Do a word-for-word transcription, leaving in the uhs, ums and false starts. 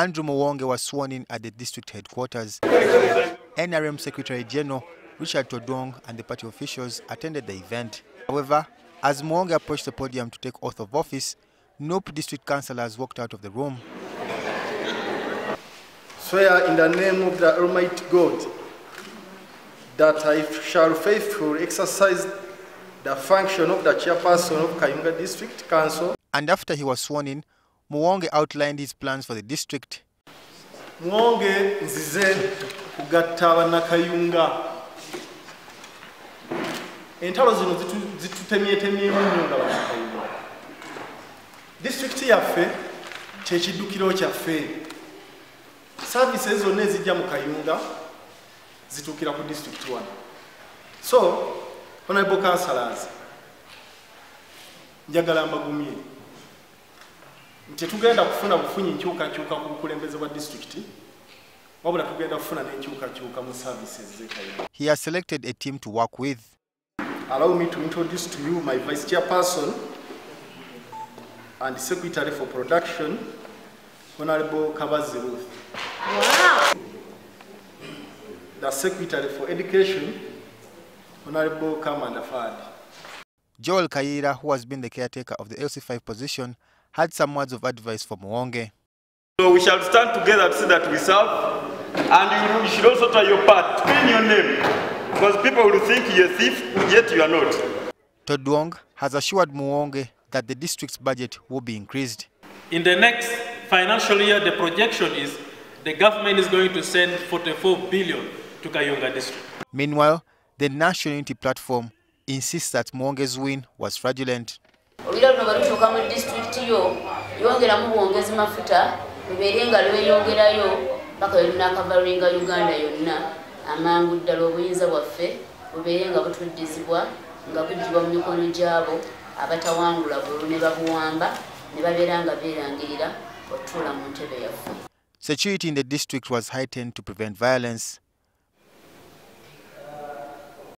Andrew Muwonge was sworn in at the district headquarters. N R M Secretary General Richard Todwong and the party officials attended the event. However, as Muwonge approached the podium to take oath of office, N O P district councillors walked out of the room. Swear in the name of the Almighty God that I shall faithfully exercise the function of the chairperson of Kayunga District Council. And after he was sworn in, Muwonge outlined his plans for the district. Muwonge nzize kugattawa na Kayunga. Entalo zino zitutemyetemye munno nga bakayunga. District yaffe kye kiddukiro kyaffe. Services zonna ezijja mu Kayunga zituukira ku district one. So, honorable councillors, njagala mbagumye. Nti tugenda kufuna bufunyi nkyuka kyuka ku bukulembeze bwa district, wabula tugenda kufuna n'enkyuka kyuka mu services z'Ekayunga. He has selected a team to work with. Allow me to introduce to you my vice chairperson and secretary for production, Honorable Kavaziruth. Wow. The secretary for education, Honorable Kamanda Fahad. Joel Kayira, who has been the caretaker of the L C five position, had some words of advice for Muwonge. So we shall stand together to see that we serve, and you should also try your part, clean your name, because people will think you're a thief, yet you are not. Todwong has assured Muwonge that the district's budget will be increased. In the next financial year, the projection is the government is going to send forty-four billion to Kayunga district. Meanwhile, the National Unity Platform insists that Muwonge's win was fraudulent. Security in the district was heightened to prevent violence.